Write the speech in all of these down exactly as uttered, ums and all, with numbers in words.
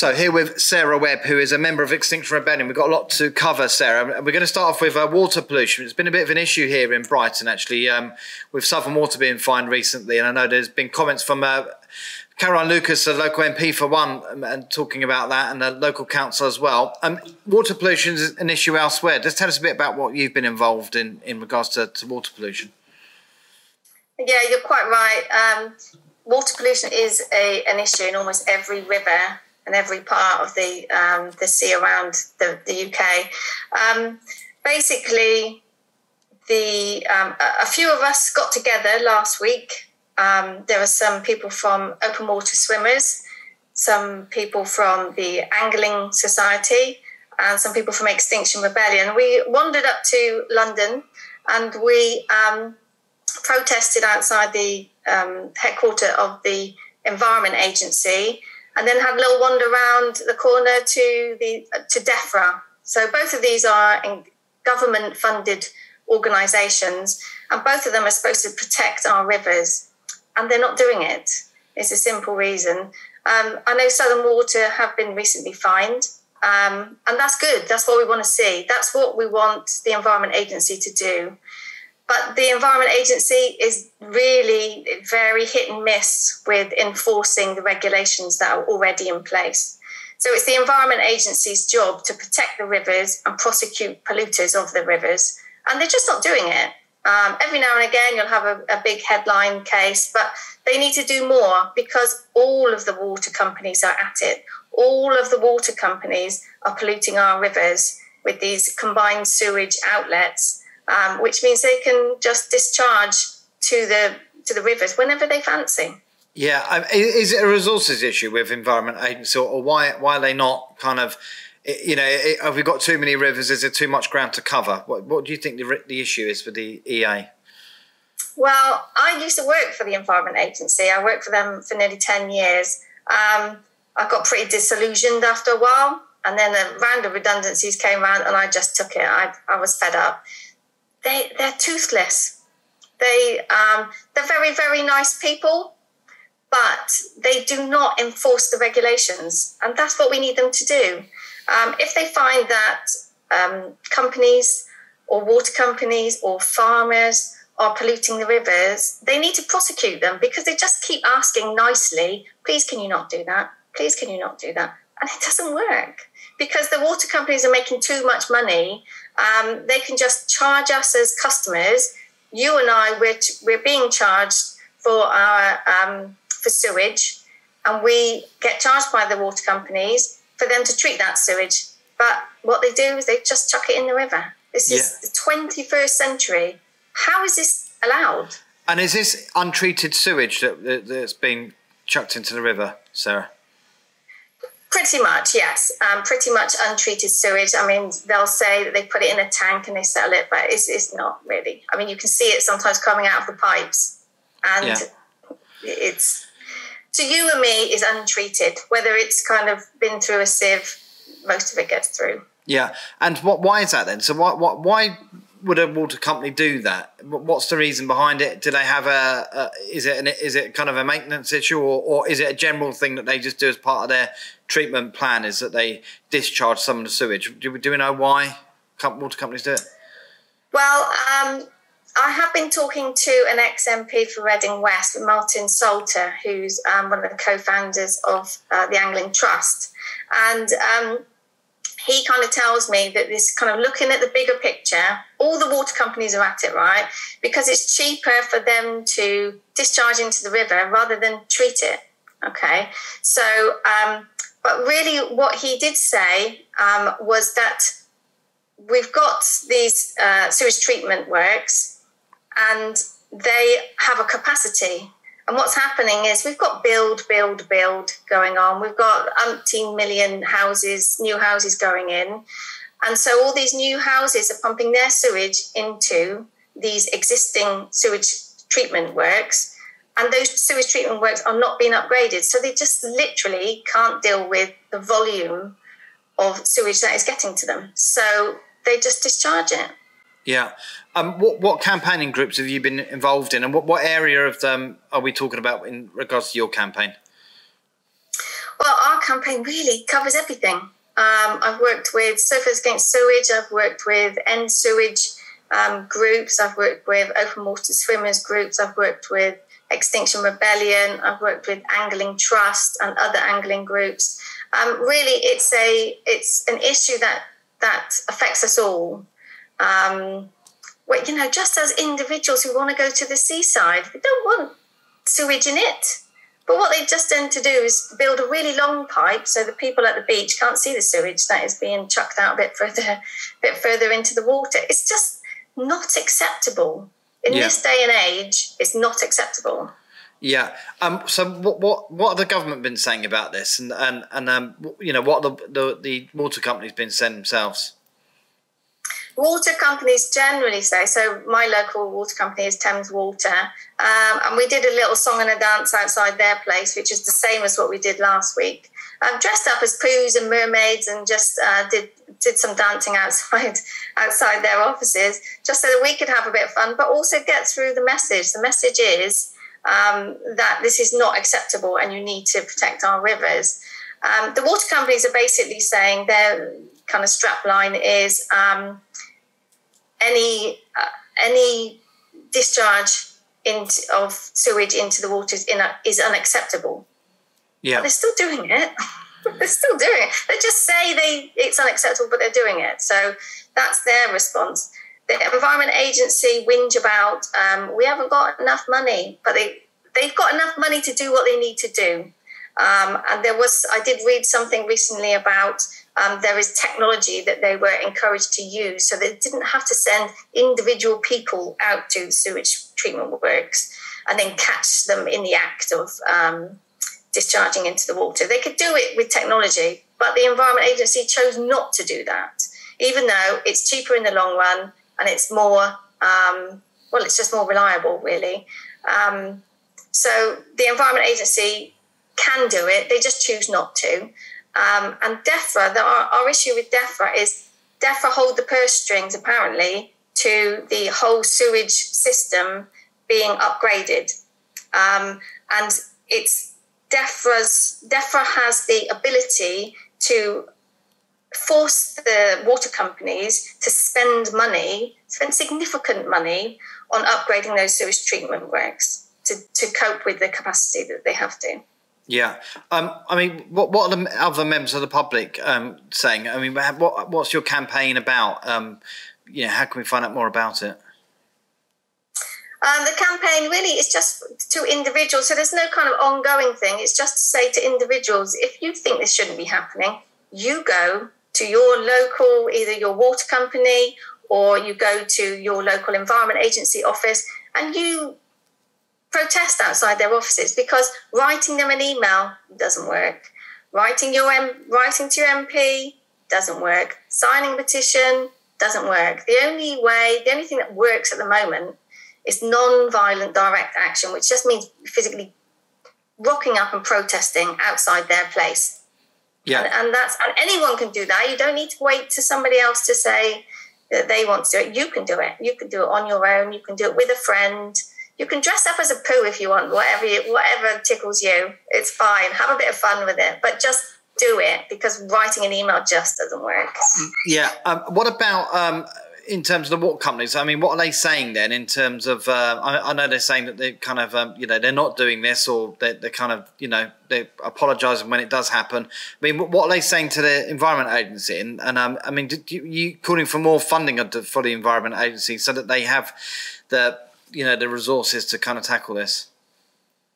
So here with Sarah Webb, who is a member of Extinction Rebellion. We've got a lot to cover, Sarah. We're going to start off with uh, water pollution. It's been a bit of an issue here in Brighton, actually, um, with Southern Water being fined recently. And I know there's been comments from uh, Caroline Lucas, the local M P for one, um, and talking about that, and the local council as well. Um, water pollution is an issue elsewhere. Just tell us a bit about what you've been involved in in regards to, to water pollution. Yeah, you're quite right. Um, water pollution is a, an issue in almost every river and every part of the um, the sea around the, the U K. Um, basically, the um, a, a few of us got together last week. Um, there were some people from Open Water Swimmers, some people from the Angling Society, and some people from Extinction Rebellion. We wandered up to London and we um, protested outside the um, headquarters of the Environment Agency, and then had a little wander around the corner to the to DEFRA. So both of these are in government-funded organisations, and both of them are supposed to protect our rivers, and they're not doing it. It's a simple reason. Um, I know Southern Water have been recently fined, um, and that's good. That's what we want to see. That's what we want the Environment Agency to do. But the Environment Agency is really very hit and miss with enforcing the regulations that are already in place. So it's the Environment Agency's job to protect the rivers and prosecute polluters of the rivers, and they're just not doing it. Um, every now and again, you'll have a, a big headline case, but they need to do more because all of the water companies are at it. All of the water companies are polluting our rivers with these combined sewage outlets, Um, which means they can just discharge to the to the rivers whenever they fancy. Yeah, um, is it a resources issue with Environment Agency, or why why are they not kind of, you know, have we got too many rivers? Is there too much ground to cover? What what do you think the the issue is for the E A? Well, I used to work for the Environment Agency. I worked for them for nearly ten years. Um, I got pretty disillusioned after a while, and then a round of redundancies came round, and I just took it. I I was fed up. They, they're toothless. They, um, they're very, very nice people, but they do not enforce the regulations. And that's what we need them to do. Um, if they find that um, companies or water companies or farmers are polluting the rivers, they need to prosecute them, because they just keep asking nicely, please can you not do that? Please can you not do that? And it doesn't work, because the water companies are making too much money. Um, they can just charge us as customers. You and I, we're, we're being charged for our um, for sewage, and we get charged by the water companies for them to treat that sewage. But what they do is they just chuck it in the river. This is yeah. the twenty-first century. How is this allowed? And is this untreated sewage that, that's been chucked into the river, Sarah? Pretty much, yes. Um, pretty much untreated sewage. I mean, they'll say that they put it in a tank and they sell it, but it's, it's not really. I mean, you can see it sometimes coming out of the pipes. And yeah. it's, to you and me, is untreated. Whether it's kind of been through a sieve, most of it gets through. Yeah. And what? Why is that then? So why, why, why would a water company do that? What's the reason behind it? Do they have a, a is it an, is it kind of a maintenance issue, or, or is it a general thing that they just do as part of their treatment plan, is that they discharge some of the sewage? Do we, do we know why water companies do it? Well, um, I have been talking to an ex-M P for Reading West, Martin Salter, who's um, one of the co-founders of uh, the Angling Trust. And um, he kind of tells me that this kind of looking at the bigger picture, all the water companies are at it, right? Because it's cheaper for them to discharge into the river rather than treat it, okay? So, um, but really what he did say um, was that we've got these uh, sewage treatment works, and they have a capacity. And what's happening is we've got build, build, build going on. We've got umpteen million houses, new houses going in. And so all these new houses are pumping their sewage into these existing sewage treatment works. And those sewage treatment works are not being upgraded. So they just literally can't deal with the volume of sewage that is getting to them. So they just discharge it. Yeah. Um, what, what campaigning groups have you been involved in, and what, what area of them are we talking about in regards to your campaign? Well, our campaign really covers everything. Um, I've worked with Surfers Against Sewage. I've worked with End Sewage um, groups. I've worked with Open Water Swimmers groups. I've worked with Extinction Rebellion. I've worked with Angling Trust and other angling groups. Um, really, it's a it's an issue that that affects us all. Um, well, you know, just as individuals who want to go to the seaside, they don't want sewage in it. But what they just tend to do is build a really long pipe so the people at the beach can't see the sewage that is being chucked out a bit further, a bit further into the water. It's just not acceptable. In yeah. this day and age, it's not acceptable. Yeah. Um. So, what what what have the government been saying about this, and and and um, you know, what the the, the water companies been saying themselves? Water companies generally say so. My local water company is Thames Water, um, and we did a little song and a dance outside their place, which is the same as what we did last week. Um, dressed up as poos and mermaids, and just uh, did did some dancing outside outside their offices, just so that we could have a bit of fun, but also get through the message. The message is um, that this is not acceptable, and you need to protect our rivers. Um, the water companies are basically saying their kind of strapline is. Um, Any uh, any discharge into, of sewage into the waters in a, is unacceptable. Yeah, but they're still doing it. They're still doing it. They just say they it's unacceptable, but they're doing it. So that's their response. The Environment Agency whinge about um, we haven't got enough money, but they they've got enough money to do what they need to do. Um, and there was I did read something recently about. Um, there is technology that they were encouraged to use so they didn't have to send individual people out to sewage treatment works and then catch them in the act of um, discharging into the water. They could do it with technology, but the Environment Agency chose not to do that, even though it's cheaper in the long run and it's more, um, well, it's just more reliable, really. Um, so the Environment Agency can do it. They just choose not to. Um, and DEFRA, the, our, our issue with DEFRA is DEFRA hold the purse strings, apparently, to the whole sewage system being upgraded. Um, and it's DEFRA's, DEFRA has the ability to force the water companies to spend money, spend significant money on upgrading those sewage treatment works to, to cope with the capacity that they have to. Yeah, um, I mean, what what are the other members of the public um, saying? I mean, what what's your campaign about? Um, you know, how can we find out more about it? Um, the campaign really is just to individuals, so there's no kind of ongoing thing. It's just to say to individuals, if you think this shouldn't be happening, you go to your local, either your water company or you go to your local Environment Agency office, and you. Protest outside their offices, because writing them an email doesn't work. Writing your M- writing to your M P doesn't work. Signing a petition doesn't work. The only way, the only thing that works at the moment is non-violent direct action, which just means physically rocking up and protesting outside their place. Yeah, and, and that's and anyone can do that. You don't need to wait to somebody else to say that they want to do it. You can do it. You can do it on your own. You can do it with a friend. You can dress up as a poo if you want, whatever you, whatever tickles you. It's fine. Have a bit of fun with it, but just do it, because writing an email just doesn't work. Yeah. Um, what about um, in terms of the water companies? I mean, what are they saying then in terms of? Uh, I, I know they're saying that they kind of, um, you know, they're not doing this, or they're, they're kind of, you know, they're apologising when it does happen. I mean, what are they saying to the Environment Agency? And, and um, I mean, did you, you calling for more funding for the Environment Agency so that they have the you know, the resources to kind of tackle this?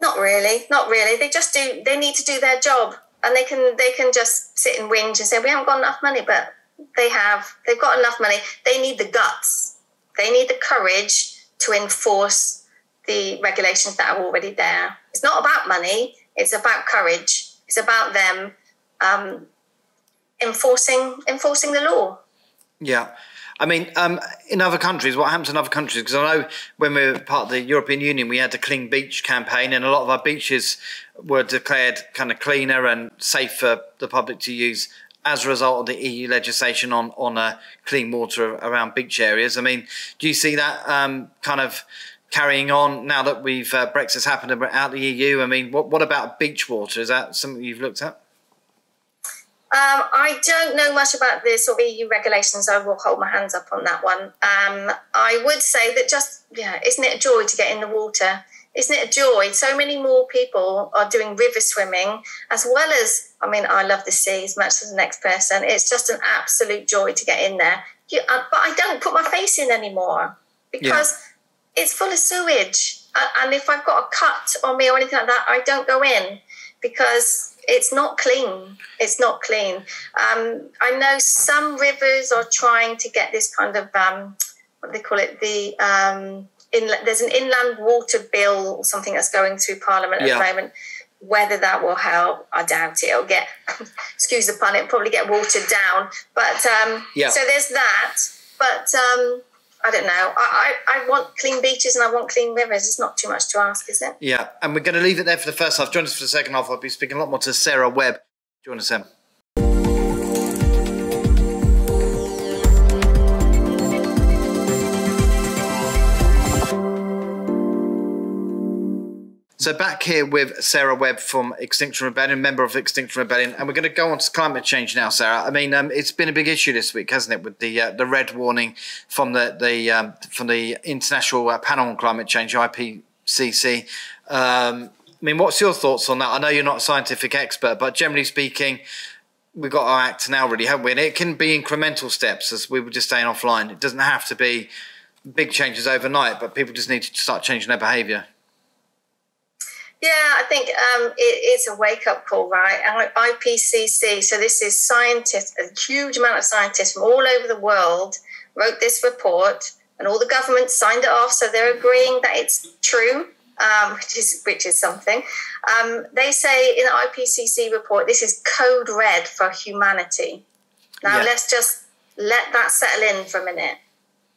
Not really, not really. They just do, they need to do their job, and they can, they can just sit and whinge and say, we haven't got enough money, but they have, they've got enough money. They need the guts. They need the courage to enforce the regulations that are already there. It's not about money. It's about courage. It's about them um, enforcing, enforcing the law. Yeah. I mean, um, in other countries, what happens in other countries? Because I know when we were part of the European Union, we had the Clean Beach campaign, and a lot of our beaches were declared kind of cleaner and safe for the public to use as a result of the E U legislation on, on uh, clean water around beach areas. I mean, do you see that um, kind of carrying on now that we've uh, Brexit's happened and we're out of the E U? I mean, what, what about beach water? Is that something you've looked at? Um, I don't know much about the sort of E U regulations. I will hold my hands up on that one. Um, I would say that just, yeah, isn't it a joy to get in the water? Isn't it a joy? So many more people are doing river swimming as well as, I mean, I love the sea as much as the next person. It's just an absolute joy to get in there. You, uh, but I don't put my face in anymore because yeah. it's full of sewage. Uh, and if I've got a cut on me or anything like that, I don't go in because... It's not clean. It's not clean. Um, I know some rivers are trying to get this kind of, um, what do they call it? The um, inla- There's an inland water bill or something that's going through Parliament yeah. at the moment. Whether that will help, I doubt it. It'll get, excuse the pun, it'll probably get watered down. But um, yeah. so there's that. But um, I don't know. I, I, I want clean beaches and I want clean rivers. It's not too much to ask, is it? Yeah. And we're going to leave it there for the first half. Join us for the second half. I'll be speaking a lot more to Sarah Webb. Join us, Em. So back here with Sarah Webb from Extinction Rebellion, member of Extinction Rebellion, and we're going to go on to climate change now, Sarah. I mean, um, it's been a big issue this week, hasn't it, with the uh, the red warning from the the um, from the International uh, Panel on Climate Change, I P C C. Um, I mean, what's your thoughts on that? I know you're not a scientific expert, but generally speaking, we've got our act now, really, haven't we? And it can be incremental steps, as we were just saying offline. It doesn't have to be big changes overnight, but people just need to start changing their behaviour. Yeah, I think um, it is a wake-up call, right? I P C C, so this is scientists, a huge amount of scientists from all over the world wrote this report and all the governments signed it off, so they're agreeing that it's true, um, which is which is something. Um, they say in the I P C C report, this is code red for humanity. Now, yeah. let's just let that settle in for a minute.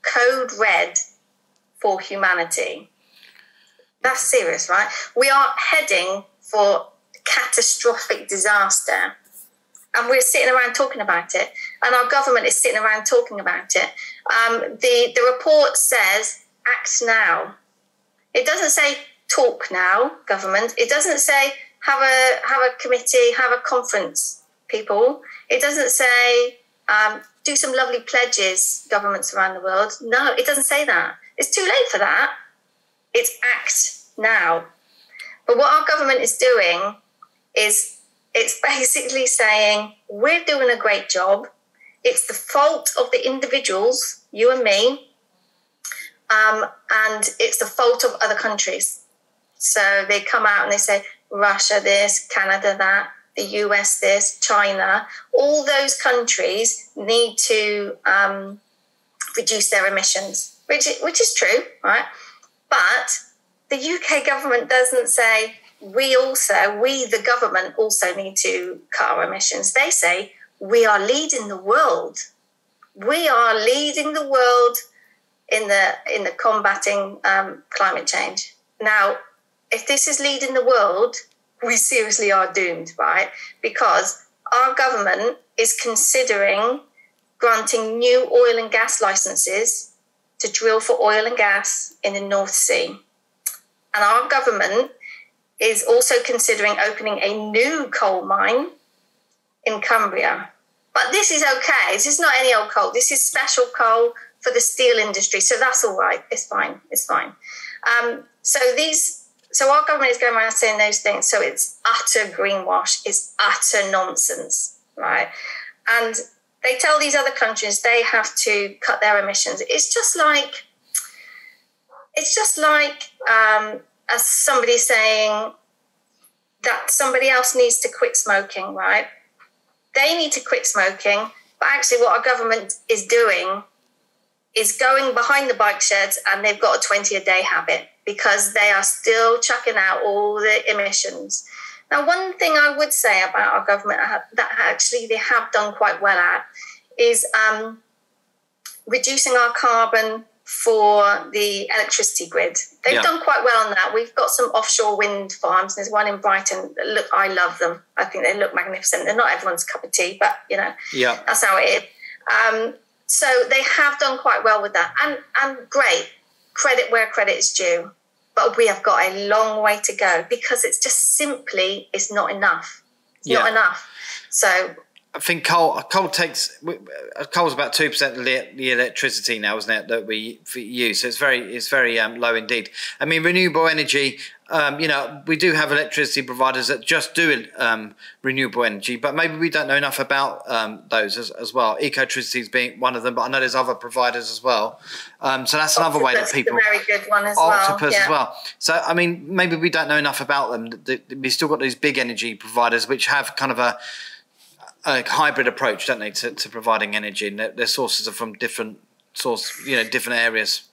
Code red for humanity. That's serious, right? We are heading for catastrophic disaster. And we're sitting around talking about it. And our government is sitting around talking about it. Um, the, the report says, act now. It doesn't say talk now, government. It doesn't say have a, have a committee, have a conference, people. It doesn't say um, do some lovely pledges, governments around the world. No, it doesn't say that. It's too late for that. It's act now. But what our government is doing is it's basically saying, we're doing a great job. It's the fault of the individuals, you and me. Um, and it's the fault of other countries. So they come out and they say, Russia this, Canada that, the U S this, China. All those countries need to um, reduce their emissions, which, which is true, right? But the U K government doesn't say, we also, we the government also need to cut our emissions. They say, we are leading the world. We are leading the world in the, in the combating um, climate change. Now, if this is leading the world, we seriously are doomed, right? Because our government is considering granting new oil and gas licenses to drill for oil and gas in the North Sea. And our government is also considering opening a new coal mine in Cumbria. But this is okay. This is not any old coal. This is special coal for the steel industry. So that's all right. It's fine. It's fine. Um, so these, so our government is going around saying those things. So it's utter greenwash. It's utter nonsense, right? And they tell these other countries they have to cut their emissions. It's just like, it's just like um, as somebody saying that somebody else needs to quit smoking, right? They need to quit smoking, but actually what our government is doing is going behind the bike sheds and they've got a twenty a day habit because they are still chucking out all the emissions. Now, one thing I would say about our government that actually they have done quite well at is um, reducing our carbon for the electricity grid. They've yeah. done quite well on that. We've got some offshore wind farms. There's one in Brighton. Look, I love them. I think they look magnificent. They're not everyone's cup of tea, but, you know, yeah. that's how it is. Um, so they have done quite well with that. And, and great, credit where credit is due. But we have got a long way to go because it's just simply, it's not enough. It's yeah. not enough. So I think coal coal takes coal's about two percent of the electricity now, isn't it, that we use? So it's very it's very um, low indeed. I mean, renewable energy. Um, you know, we do have electricity providers that just do um, renewable energy, but maybe we don't know enough about um, those as, as well. Ecotricity is being one of them, but I know there's other providers as well. Um, so that's Octopus another way that people. Octopus is a very good one as Octopus well. Octopus yeah. as well. So, I mean, maybe we don't know enough about them. We've still got these big energy providers which have kind of a, a hybrid approach, don't they, to, to providing energy, and their, their sources are from different source, you know, different areas.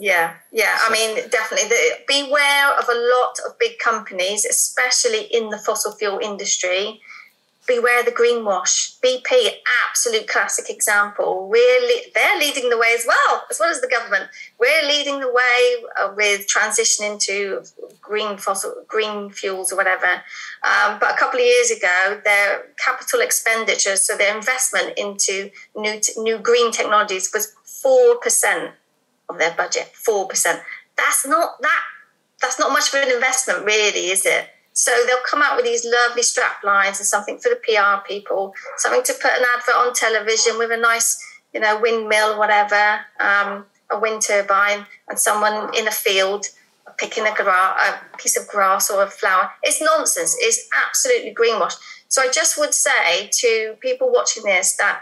Yeah, yeah. I mean, definitely. The, beware of a lot of big companies, especially in the fossil fuel industry. Beware the greenwash. B P, absolute classic example. Really, they're leading the way as well, as well as the government. We're leading the way uh, with transition into green fossil, green fuels or whatever. Um, but a couple of years ago, their capital expenditure, so their investment into new t new green technologies, was four percent. Their budget, four percent. That's not that that's not much of an investment, really, is it? So they'll come out with these lovely strap lines and something for the P R people, something to put an advert on television with a nice, you know, windmill, whatever, um, a wind turbine, and someone in a field picking a, gra a piece of grass or a flower. It's nonsense. It's absolutely greenwash. So I just would say to people watching this that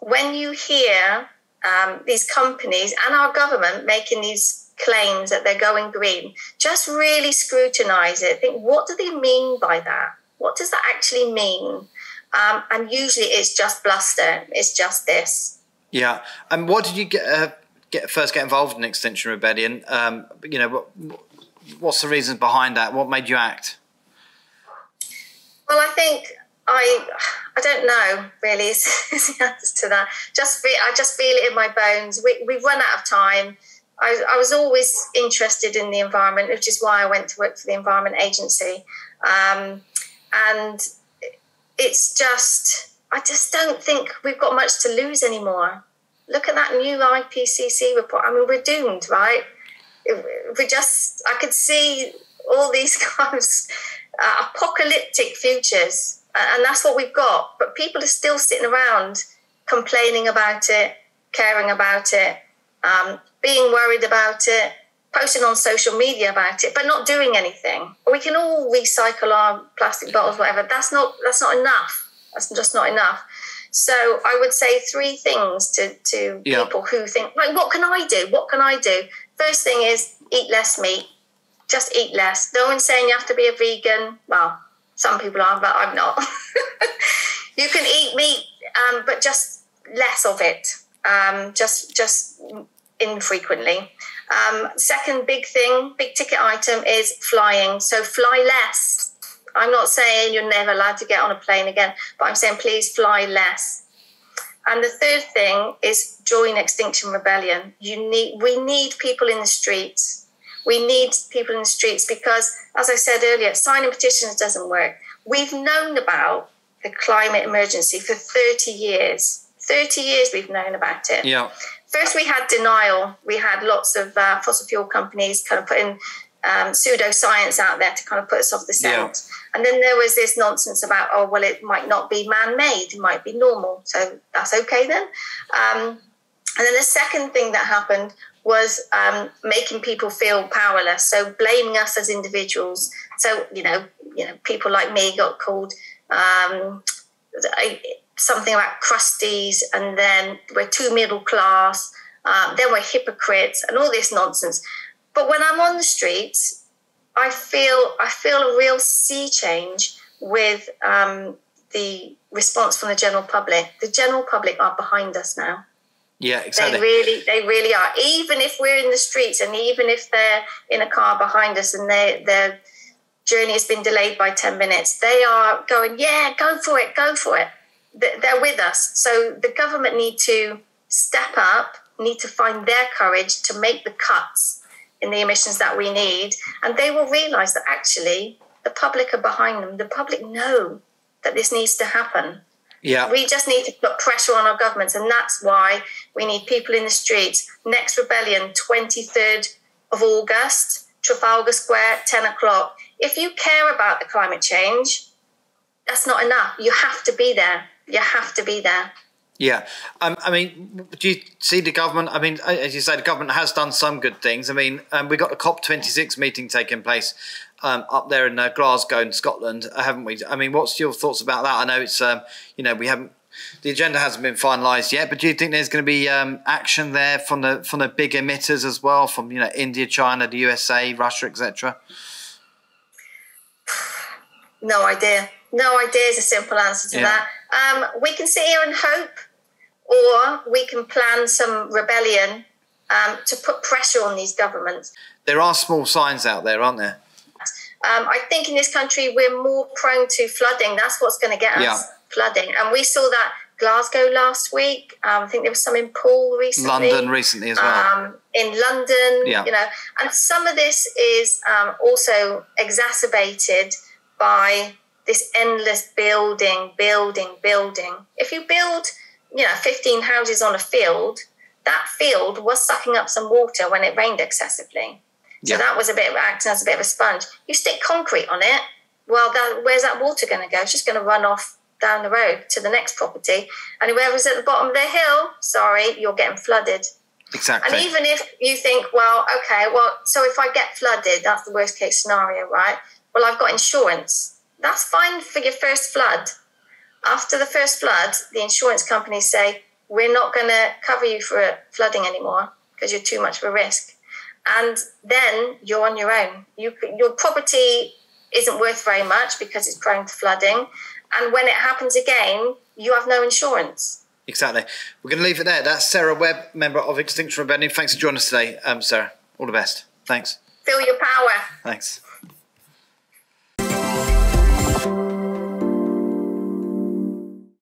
when you hear Um, these companies and our government making these claims that they're going green, just really scrutinise it. Think, what do they mean by that? What does that actually mean? Um, and usually it's just bluster. It's just this. Yeah. And what did you get? Uh, get first get involved in Extinction Rebellion? Um, you know, what, what's the reasons behind that? What made you act? Well, I think. I I don't know, really, is the answer to that. Just be, I just feel it in my bones. We, we've run out of time. I, I was always interested in the environment, which is why I went to work for the Environment Agency. Um, and it's just, I just don't think we've got much to lose anymore. Look at that new I P C C report. I mean, we're doomed, right? We just, I could see all these kind of uh, apocalyptic futures. And that's what we've got. But people are still sitting around complaining about it, caring about it, um, being worried about it, posting on social media about it, but not doing anything. We can all recycle our plastic bottles, whatever. That's not, that's not enough. That's just not enough. So I would say three things to, to yeah. people who think, like, what can I do? What can I do? First thing is eat less meat. Just eat less. No one's saying you have to be a vegan. Well, some people are, but I'm not. You can eat meat, um, but just less of it, um, just just infrequently. Um, second big thing, big ticket item is flying. So fly less. I'm not saying you're never allowed to get on a plane again, but I'm saying please fly less. And the third thing is join Extinction Rebellion. You need, we need people in the streets. We need people in the streets because, as I said earlier, signing petitions doesn't work. We've known about the climate emergency for thirty years. thirty years we've known about it. Yeah. First, we had denial. We had lots of uh, fossil fuel companies kind of putting um, pseudoscience out there to kind of put us off the scent. Yeah. And then there was this nonsense about, oh, well, it might not be man-made. It might be normal. So that's okay then. Um, and then the second thing that happened was um, making people feel powerless, so blaming us as individuals. So you know, you know, people like me got called um, something about crusties, and then we're too middle class, um, then we're hypocrites, and all this nonsense. But when I'm on the streets, I feel I feel a real sea change with um, the response from the general public. The general public are behind us now. Yeah, exactly. They really, they really are. Even if we're in the streets, and even if they're in a car behind us, and they, their journey has been delayed by ten minutes, they are going, "Yeah, go for it, go for it." They're with us. So the government need to step up, need to find their courage to make the cuts in the emissions that we need, and they will realise that actually the public are behind them. The public know that this needs to happen. Yeah, we just need to put pressure on our governments, and that's why we need people in the streets. Next rebellion, twenty-third of August, Trafalgar Square, ten o'clock. If you care about the climate change, that's not enough. You have to be there. You have to be there. Yeah. Um, I mean, do you see the government? I mean, as you say, the government has done some good things. I mean, um, we've got a COP twenty-six meeting taking place um, up there in uh, Glasgow in Scotland, haven't we? I mean, what's your thoughts about that? I know it's, um, you know, we haven't, the agenda hasn't been finalised yet, but do you think there's going to be um, action there from the from the big emitters as well, from, you know, India, China, the U S A, Russia, et cetera? No idea. No idea is a simple answer to yeah. that. Um, we can sit here and hope, or we can plan some rebellion um, to put pressure on these governments. There are small signs out there, aren't there? Um, I think in this country we're more prone to flooding. That's what's going to get us, yeah. flooding. And we saw that Glasgow last week. Um, I think there was some in Poole recently. London recently as well. Um, in London, yeah. you know. And some of this is um, also exacerbated by this endless building, building, building. If you build, you know, fifteen houses on a field, that field was sucking up some water when it rained excessively. So yeah. that was a bit of acting as a bit of a sponge. You stick concrete on it, well, that, where's that water going to go? It's just going to run off down the road to the next property. And whoever's at the bottom of the hill, sorry, you're getting flooded. Exactly. And even if you think, well, okay, well, so if I get flooded, that's the worst case scenario, right? Well, I've got insurance. That's fine for your first flood. After the first flood, the insurance companies say, we're not going to cover you for flooding anymore because you're too much of a risk. And then you're on your own. You, your property isn't worth very much because it's prone to flooding. And when it happens again, you have no insurance. Exactly. We're going to leave it there. That's Sarah Webb, member of Extinction Rebellion. Thanks for joining us today, um, Sarah. All the best. Thanks. Feel your power. Thanks.